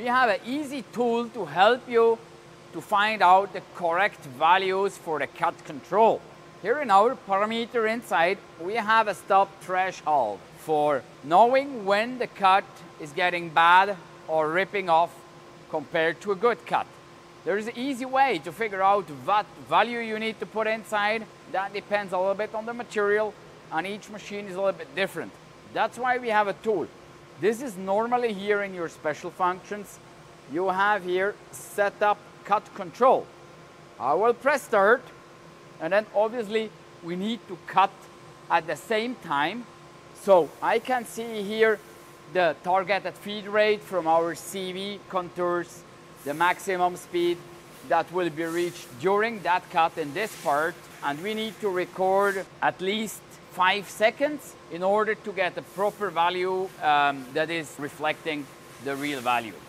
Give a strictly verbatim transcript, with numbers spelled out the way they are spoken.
we have an easy tool to help you to find out the correct values for the cut control. Here in our Parameter Insight, we have a stop threshold for knowing when the cut is getting bad or ripping off compared to a good cut. There is an easy way to figure out what value you need to put inside. That depends a little bit on the material, and each machine is a little bit different. That's why we have a tool. This is normally here in your special functions. You have here setup cut control. I will press start, and then obviously we need to cut at the same time. So I can see here the targeted feed rate from our C V contours, the maximum speed that will be reached during that cut in this part, and we need to record at least five seconds in order to get the proper value um, that is reflecting the real value.